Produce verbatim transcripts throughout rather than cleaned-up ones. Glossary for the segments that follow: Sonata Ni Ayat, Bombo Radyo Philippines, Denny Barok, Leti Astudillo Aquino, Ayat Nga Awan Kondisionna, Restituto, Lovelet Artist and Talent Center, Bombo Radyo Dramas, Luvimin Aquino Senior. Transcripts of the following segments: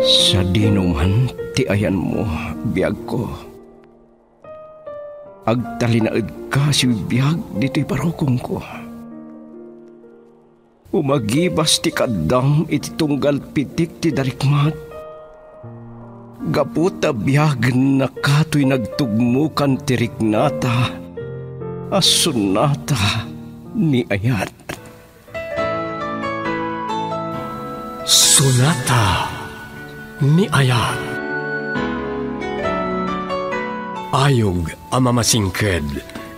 Sadinuman ti ayan mo, biyag ko. Agtalinaid ka si biyag dito'y parokong ko. Umagibas ti kadam iti tunggal pitik ti darikmat. Gaputa biyag na kato'y nagtugmukan ti Rignata, as Sonata Ni Ayat. Sonata Ni Ayat. Ayog amamasingked,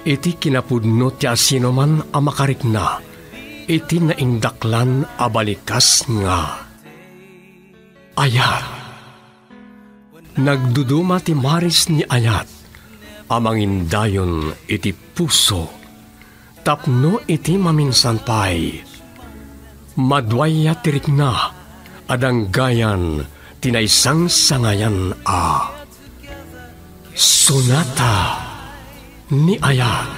iti kinapudno ti asinoman amakarikna, iti naindaklan abalikas nga. Ayat. Nagduduma ti maris ni Ayat, amangindayon iti puso, tapno iti maminsanpay. Madwaya ti Rikna, adanggayan tinaisang sangayan a. Sonata Ni Ayat.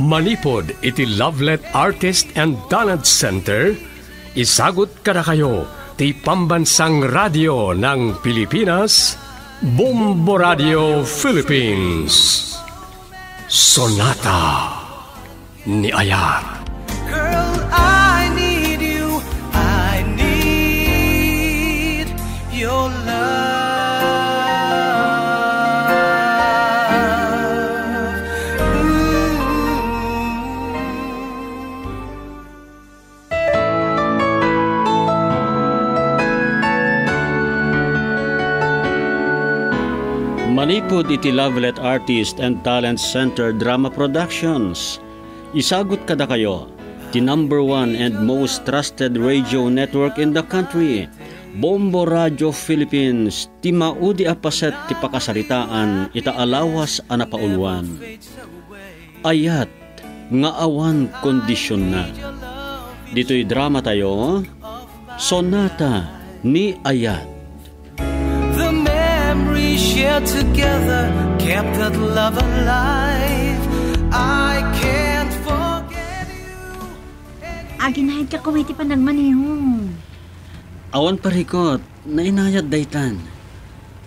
Manipod iti Lovelet Artist and Talent Center, isagot kada kayo ti Pambansang Radyo ng Pilipinas, Bombo Radyo Philippines. Sonata Ni Ayat. Manipod iti Lovelet Artist and Talent Center Drama Productions. Isagot kada kayo, the number one and most trusted radio network in the country, Bombo Radyo Philippines, ti maudi apaset ti pakasaritaan, itaalawas a napauluan. Ayat nga awan kondisionna. Dito'y drama tayo, Sonata Ni Ayat. Shared together, kept that love alive. I can't forget you. Aginahid ka kumiti pa nagmanihong. Awan parikot, nainayad daytan.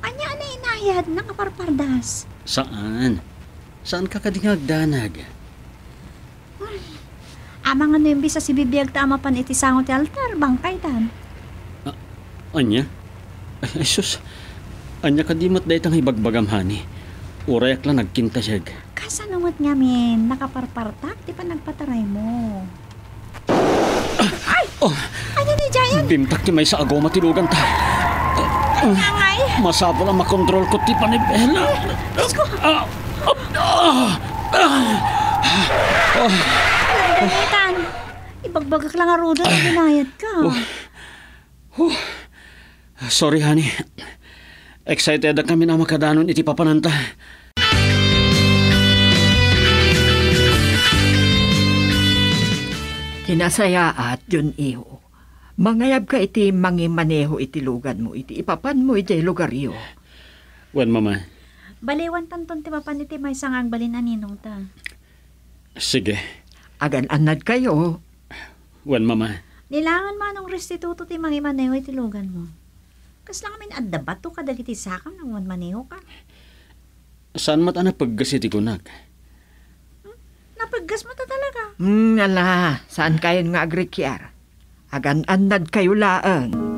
Anya nainayad, nakaparpardas. Saan? Saan ka kadingagdanag? Hmm. Amang ano yung bisa si bibiyag tama pan iti sangot ti altar, bangkay tan. A anya? Ay, sus. Anya kadimot da itang hibagbagam, hani. Urayak lang nagkinta siya. Kasanungot nga, men. Nakaparpartak, di pa nagpataray mo. Ah! Ay! Oh! Ano ni Giant? Bimtak ti may sa agaw matilugan ta. Ay, nangay! Masabo lang makontrol ko, ti panibela. Diyos ko! Ah! Ah! Ah! Nagdamitan! Ibagbagak lang arudo na binayad ka. Sorry, hani. Excited na kami na makadanon iti papananta. Tinasayaat yun iyo. Mangayab ka iti mangimaneho iti lugan mo, iti ipapan mo iti lugar iyo. Wan, mama. Baliwan tanton ti papan iti may sangang balinan ninong ta. Sige. Agan-anad kayo. Wan, mama. Nilangan manong restituto ti mangimaneho iti lugan mo. Kas lang amin adabat to kadagiti sakam ng manmaneho ka. Saan mat na paggas iti kunag? Hmm? Napaggas mo ta talaga? Hmm, ala. Saan kayo nga agrikyar? Agan-anad kayo laang.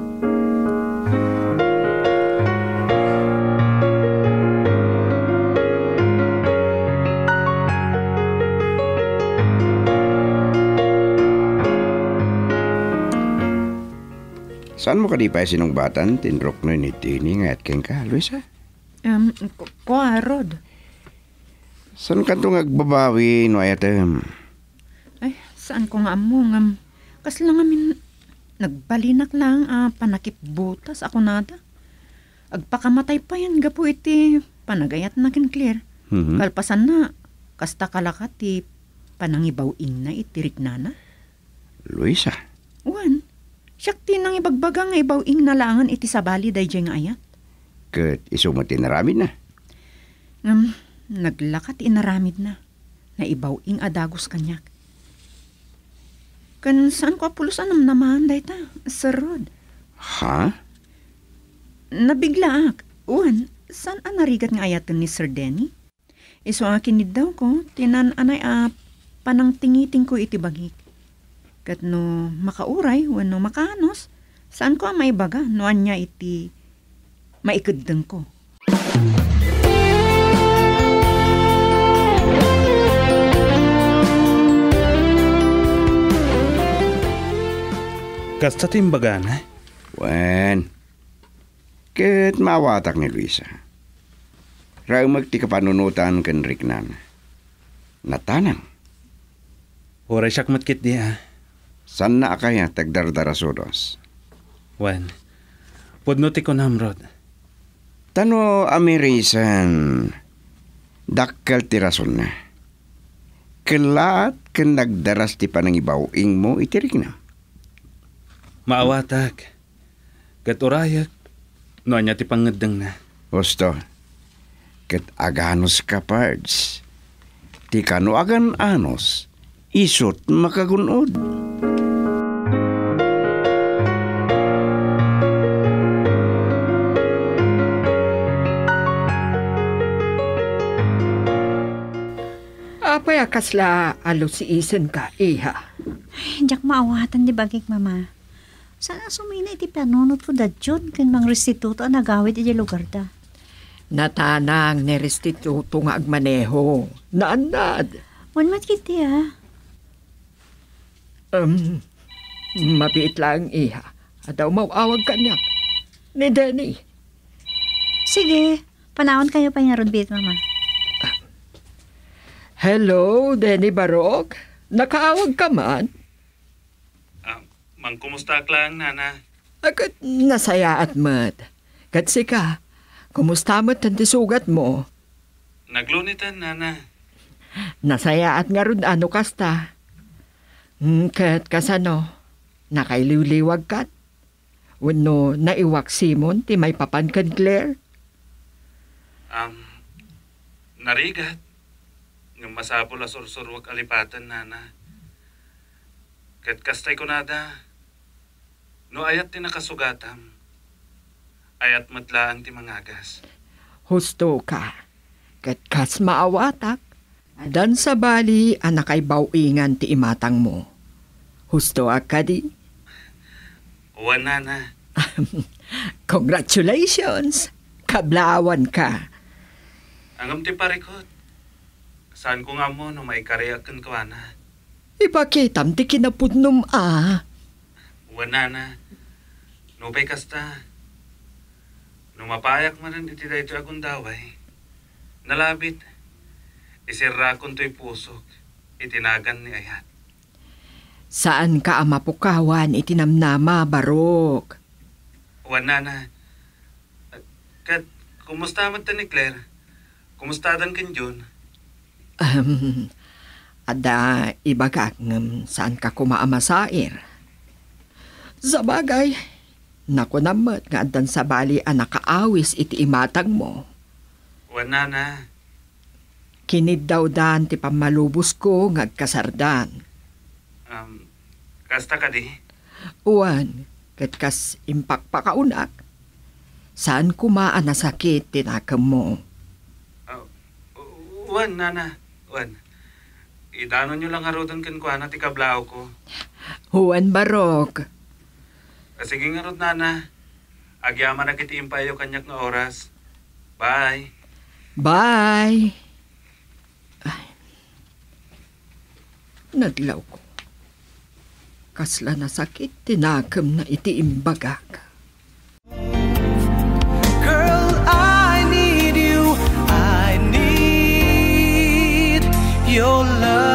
Saan mo kadipay sinong batan? Tinrok na ni Tini ngayat keng ka, Luisa? Um, ko arod. Saan ka itong agbabawi, no ayatem? Ay, saan ko nga mo? Um, kas lang amin, nagbalinak lang, uh, panakip butas, ako nada. Agpakamatay pa yan, gapo iti, panagayat na kinclear. Mm-hmm. Kalpasan na, kasta kalakat, ti panangibawin na itirik nana. Luisa? Uwan. Siyakti nang ibagbagang ibawing nalangan iti sabali day jeng ayat. Kat isumati naramid na. Um, naglakat inaramid na. Naibawing adagos kanyak. Kan saan ko apulusan naman day ta? Sarod. Ha? Nabigla ak. Uwan, saan anarigat nga ayatan ni Sir Denny? Iso akin ni daw ko, tinan-anay a panang tingiting ko itibagik. Kat no makauray, wano makanos, saan ko may baga, noan niya iti maikudang ko. Kasta timbagan, eh? Wen, kit mawatak ni Luisa. Raw magtika panunutan ken riknan. Natanang. Oray siyak matkit di, ah. San na akaya tagdardarasudos? Wen, podnuti ko namrod. Tano amirisan, dakkal tirason na. Kalat ken nagdaras ti panangibawing mo itirikna. Maawatak, kat orayak, noan niya ti pangedeng na. Gusto, kat aganos ka, pards. Ti kano agan anos, isot makagunod. Apay akasla alo si isen ka, iha. Ay, diyak maawatan di bagik, mama. Sana sumina iti planunod po da dyan kang mang restituto ang nagawid iti lugar da. Natanang ni restituto nga agmaneho. Naanad. Wanmat kiti ah. Um, mabiit lang iha. Adaw mawawag ka niya. Ni Denny. Sige, panahon kayo pa yung narunbit, mama. Uh, hello, Denny Barok. Nakaawag ka man. Mang kumusta lang, nana? Agat nasaya at mat. Katsi ka, kumusta mat ang tisugat mo? Naglunitan, nana. Nasaya at nga ron ano kasta. Mm, kat kasano, nakailiwliwag kat. Wano naiwak simon, ti may papan kan Claire? Um, narigat. Ng masapol asursurwag alipatan, nana. Kat kastay ko nada. No ayat ti nakasugatam. Ayat matlaan ti mangagas. Husto ka. Kat kas maawatak. Dan sa bali anak ay bawingan ti imatang mo. Husto ka di? Uwan na na. Congratulations. Kablawan ka. Angam ti parikot. Saan ko nga mo no may kariyakan ka na. Ipakitam ti kinapudnom ah. Uwan na na. Nubay kasta. Numapayak manan iti dayto akong daway. Nalabit. Isirra akong to'y pusok. Itinagan ni Ayat. Saan ka ang mapukawan itinamnama, Barok? Uwan na na. Kat, kumusta mata ni Claire? Kumusta dan kan June? Um, ada ibagak ng saan ka kumaamasair. Sabagay, naku namat nga adan sa bali ang nakaawis iti imatag mo. Wana na. Kinid daw dan ti pamalubos ko ngagkasardan. Um, kasta ka di? Uwan, katkas impakpakaunak. Saan kumaan na sakit tinakam mo? Uh, uwan, nana, uwan. Idano nyo lang harudan kan kuana ti kablao ko. Uwan, Barok. Sige nga rod, nana. Agyaman na kiti impayo kanyak na oras. Bye. Bye. Ay. Naglaw ko. Kasla na sakit, tinakam na iti imbagak. Girl, I need you. I need your love.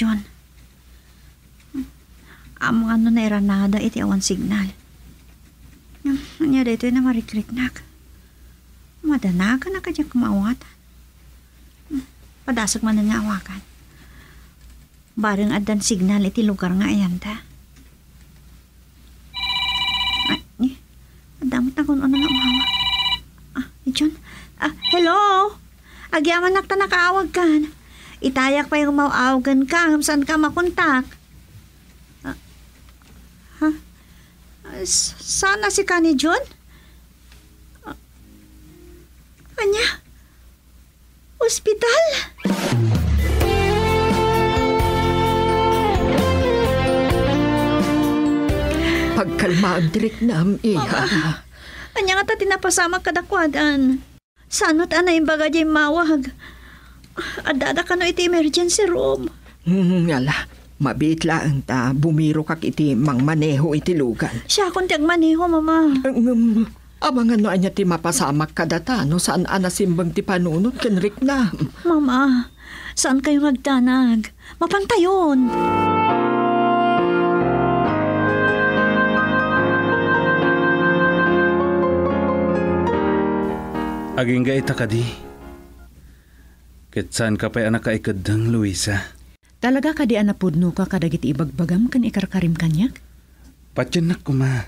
John. Amang ano na iranada iti awan signal. Anya dito na marikrik nak. madanagan na kanyang kumawatan. Padasag man nga awakan. Barang adan signal iti lugar nga ayan ta. Ay, eh, adamot na kung ano nga umawag. Ah, John. Ah, hello? Agyaman na ta nakaawag kan. Itayak pa yung mauawagan ka. Saan ka makontak? Ah, ha? Sana si ka ni John? Ah, anya? Ospital? Pagkalmaan direk na am iya. Anya nga ta tinapasama kadakwadan. Sanot anay baga diya'y mawag. Adada ka no iti emergency room. Hmm, ala. Mabit lang ta. Bumiro kak iti mang maneho iti lugan. Siya akong tiyag maneho, mama. Um, abangan no anya ti mapasamak kadata. No saan anasimbang ti panunod kenrik na. Mama, saan kayo nagtanag? Mapantayon. Aging ga itakadi. Ketsan ka pa'y anak ka ikadang, Luisa. Talaga ka di anapudno ka kadagit ibagbagam kan ikarkarim kanyak? Patyanak ko ma.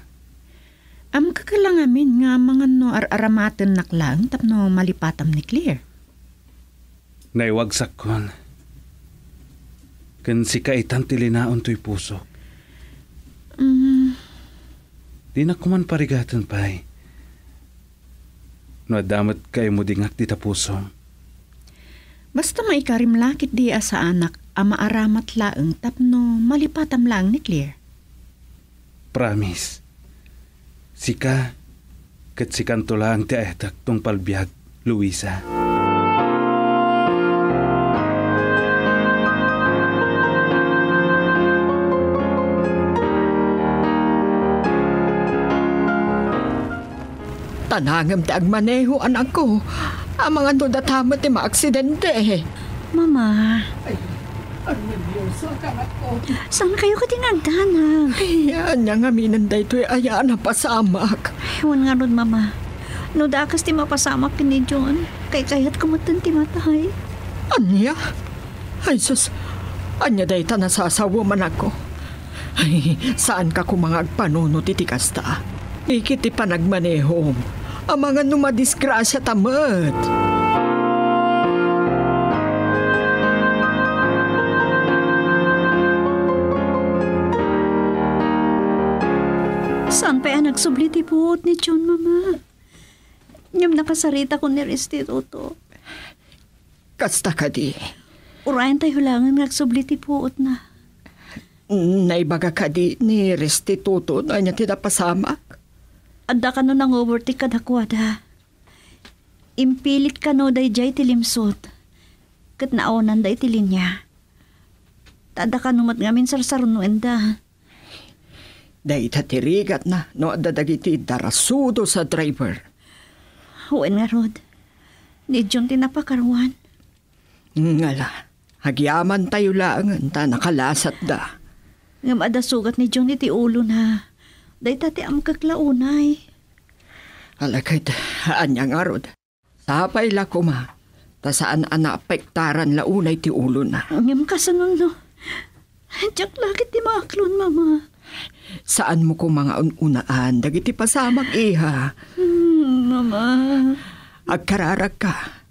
Am kakalangamin nga mga no ar-aramatin naklang tapno malipatam ni Claire. Naiwagsak kon. Kan si kaitan tilinaon to'y puso. Mm. Di na kuman parigatan pa'y. No, damat kayo mo dingak di tapusom. Basta maikarim lakit di asa anak, ama aramat laeng tapno malipatam lang ni Claire. Promise. Sika, kat sikanto lang ti aetak tong palbiag, Luisa. Tanangam ti agmaneho, anak ko. Ang mga doon natama ti maaksidente. Mama. Ay, ang nervyoso ka, anak ko. Saan kayo ka tinagdanag? Ay, anyang aminan da ito'y ayaan na pasamak. Ay, huwag nga nun, mama. Nudakas ti mapasamak ni John. Kay kaya't kumutan ti matay. Anya? Ay, sus. Anya da ita nasasawa man ako. Ay, saan ka kumangag panuno titikas ta? Ikit ti panagmaneho. Ang mga numadisgrasya tamat. Saan pa'y nagsubli ti buot ni John, mama? Niyam nakasarita ko ni Restituto. Kasta ka di. Urayan tayo langan nagsubli ti buot na. Naibaga ka di ni Restituto na niya tinapasamak. Adda ka no nang overti kadakwada. Impilit ka no day jay tilimsot. Kat naonan day tilinya. Tada ka no matngamin sarsarunuin da. Day tatirigat na no adadagiti darasudo sa driver. Huwin nga Rod. Di John tinapakaruan. Ngala. Hagyaman tayo laangan ta nakalasat da. Ngamada sugat ni John iti ulo na. Day tati am kaklaunay. Alakit, anyang arod. Sapay la kuma. Ta saan ana apektaran launay ti ulo na. Ngam kasanong no. Diyak lakit ti maaklon, mama. Saan mo ko mga ununaan? Dagiti pasamak iha. Hmm, mama. Agkararag ka.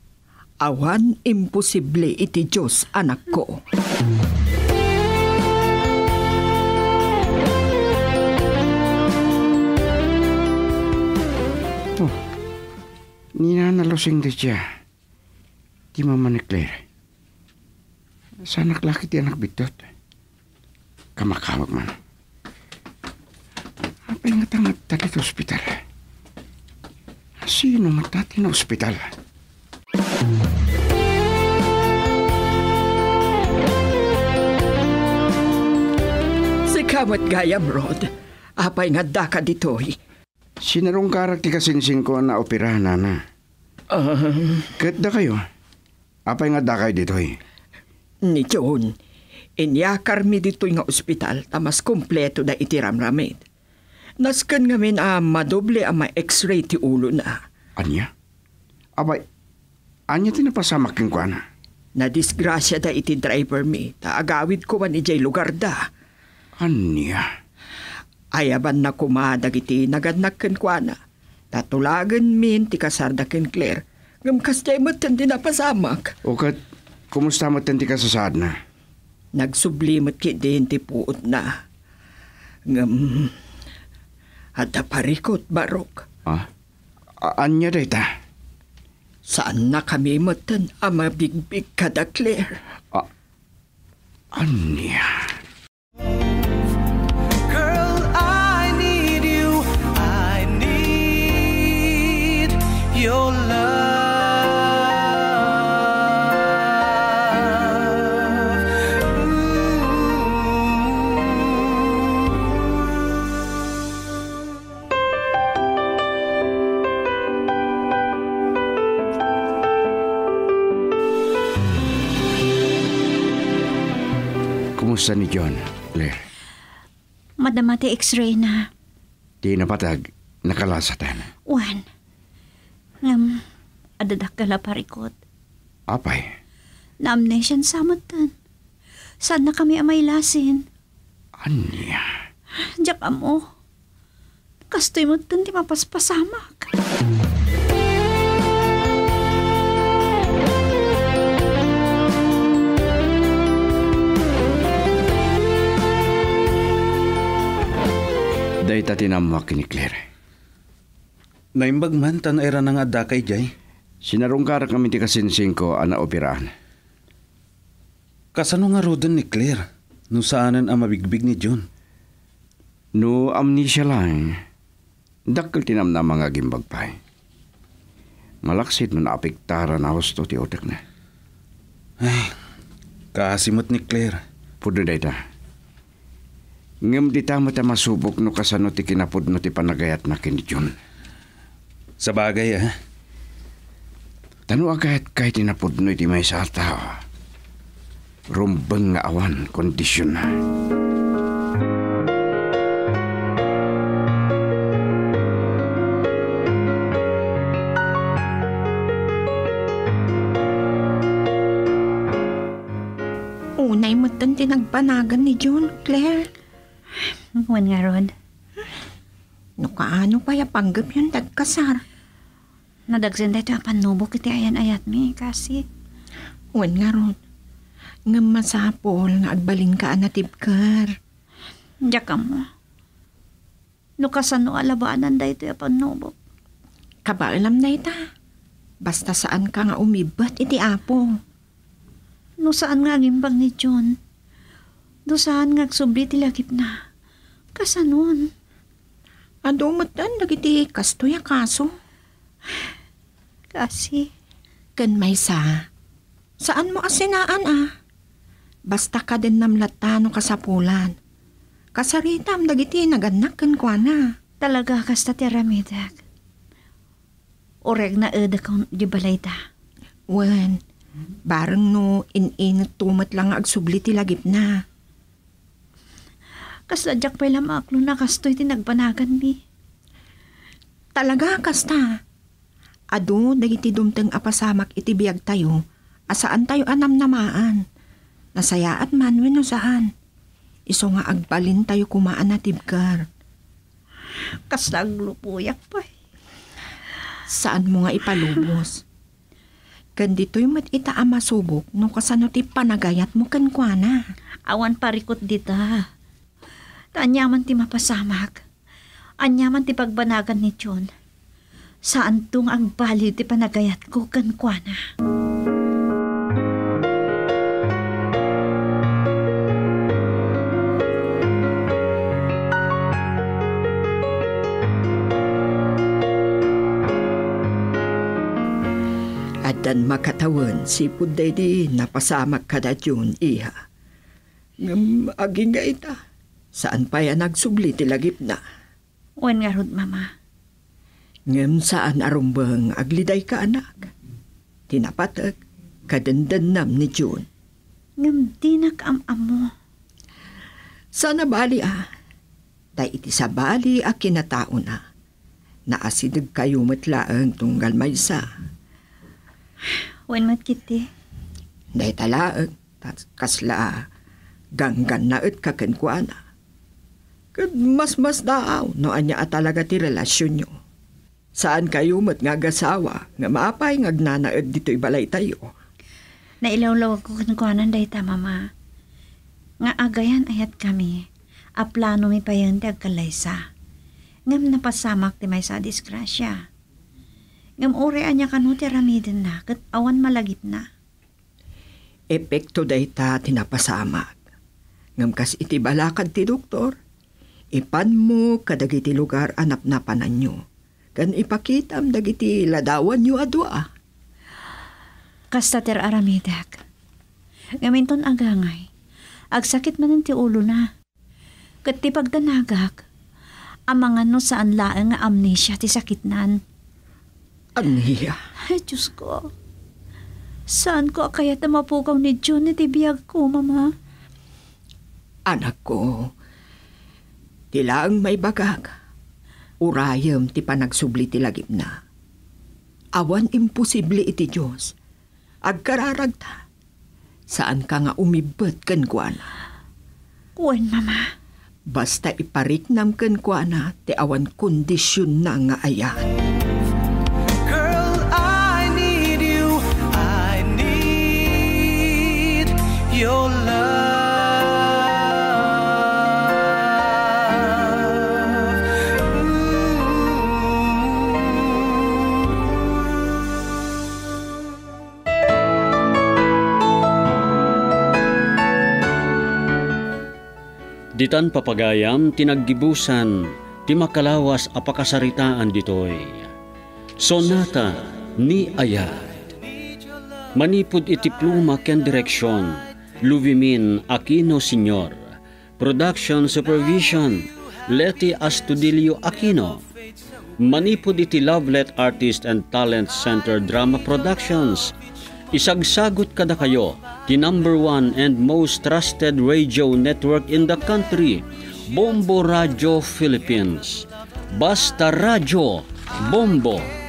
Awan imposible iti Diyos, anak ko. Nina nalusing dija. Di mama ni Claire. Sanak laki ti anak bitot. Kamakawag man. Apa yung tangat tadi sa ospital? Sino matati na ospital? Si kamat gayam, Rod. Apay nga daka ditoy. Sinarong karak ti kasinsing ko na opera, nana. Um, Ket da kayo? Apay nga dakay ditoy? Ni John, inyakar mi ditoy nga ospital tamas kompleto da itiramramid. Nasken nga min ah, madoble ang ma-x-ray ti ulo na. Anya? Abay, anya tinapasamak yung kuana? Nadisgrasya da iti driver mi. Taagawid ko man ijay lugar da. Anya? Ayaban na kumadag iti nagadnakken kuana. Tatulagan min tikasardaken Claire. Ngamkas jay matan tinapasamak. O kat, kumusta matan tikasasaad na? Nagsublimat ki din ti puot na. Ngam... Ada parikot, Barok. Ah? Anya data? Saan na kami matan ama bigbig kada Claire? Ah, anya... Kumusta ni John, Claire? Madamati x-ray na. Di napatag, nakalasatan. Juan, ngam, adadak gala parikot. Apay? Naamnesyan samatan. Saan na kami amay lasin? Anya? Diyak amo. Kastoy mo tan di mapaspasamak. Day tatinamuak ni Claire. Naimbag man, tanayra ng adakay jay. Sinarungkara kami ti kasinsing ko ana operaan. Kasano nga rodan ni Claire? No saanan ang mabigbig ni John? No amnesia lang. Dakil tinam na mga gimbagpay. Malaksit man apiktara na husto ti otak na. Ay, kaasimot ni Claire. Pudo day ta. Ngam di tama ta masubok no kasano ti kinapod no ti panagayat na kin ni John. Sa bagay ah. Tanu agad kahit tinapod no iti may sa tao. Rumbang nga awan kondisionna. Unay mo tan tinagpanagan ni John, Claire. Huwag nga, Rod. No kaano pa yapanggap yun, dagkasar. Nadagsin dito ang panubok iti ayan-ayat mi, kasi. Huwag nga, Rod. Nga masapol nga agbalin ka anatibkar. Diyak ka mo. No kasano alabaanan dito yung panubok. Kabaalam na ita. Basta saan ka nga umibat iti apo. No saan nga gimbag ni John. Do saan nga subli ti lagip na. Kasanon? Ado matan nagiti kasto ya kaso? Kasi? Kan may sa. Saan mo asinaan ah? Basta ka din namlata no kasapulan. Kasaritam nagiti naganak kan kwa na. Talaga kasta ti ramidag. Oreg na edak kong dibalay ta. Wen, barang no in-inat tumat lang agsubli ti lagip na. Kasadyak pa ilang maklo na kasto'y tinagbanagan mi. Talaga, kasta. Ado, dagiti dumteng apasamak itibiyag tayo. Asaan tayo anam namaan. Nasayaat man, wino saan. Iso nga agbalin tayo kumaan na tibgar. Kasaglupuyak pa. Saan mo nga ipalubos? Gandito'y matita ama subok nung kasano ti panagayat mo kankwana. Awan parikot dita. Anyaman ti mapasamak. Anyaman ti pagbanagan ni John. Saan tong ang bali ti panagayat ko kankwana. Adan makatawan sipud daydi napasamak kada John iha. Ngam aging nga ita. Saan pa yan nagsubli ti lagip na? Uwan nga rod, Mama. Ngam saan arumbang agliday ka, anak? Tinapatag, kadandanam ni John. Ngam di nakam-am mo. Sana bali ah. Day iti sa bali a kinatao na. Naasidag kayo matlaang tunggal maysa. Wen mat kiti. Day talaag, kasla ganggan naet kaken kuana. Kad mas-mas daaw no anya talaga ti relasyon nyo. Saan kayo mat nga gasawa nga maapay ngagnanaed dito'y balay tayo? Nailawlaw ko kuanan day ta, mama. Nga agayan ayat kami. Aplano mi payang ti agkalaysa. Ngam napasamak ti maysa disgrasya. Ngam ore anya kanu ti ramiden na ket awan malagip na. Epekto day ta tinapasamak. Ngam kas iti balakad ti doktor. Ipan mo kadagiti lugar anap na panan nyo. Kan ipakitam dagiti ladawan nyo adua. Kasta ter aramidak. Ngaminton agangay. Agsakit man ti ulo na. Kat ti pagdanagak. Amangan no saan laeng nga amnesia ti sakitnan. Aniya? Ay, Diyos ko. Saan ko kaya tamapukaw ni June ti biyag ko, mama? Anak ko, ti laeng may bagag. Urayam ti panagsubli ti lagip na. Awan imposible iti Diyos. Agkararagta. Saan ka nga umibot ken kuana? Kuan, mama. Basta ipariknam ken kuana ti awan kondisyon na nga ayat. Girl, I need you. I need your love. Ditan papagayam tinaggibusan, ti makalawas apakasaritaan ditoy. Sonata ni Ayat. Manipod iti pluma ken direksyon, Luvimin Aquino Senior. Production Supervision, Leti Astudillo Aquino. Manipod iti Lovelet Artist and Talent Center Drama Productions. Isagsagot kada kayo, the number one and most trusted radio network in the country, Bombo Radyo Philippines. Basta Radyo, Bombo.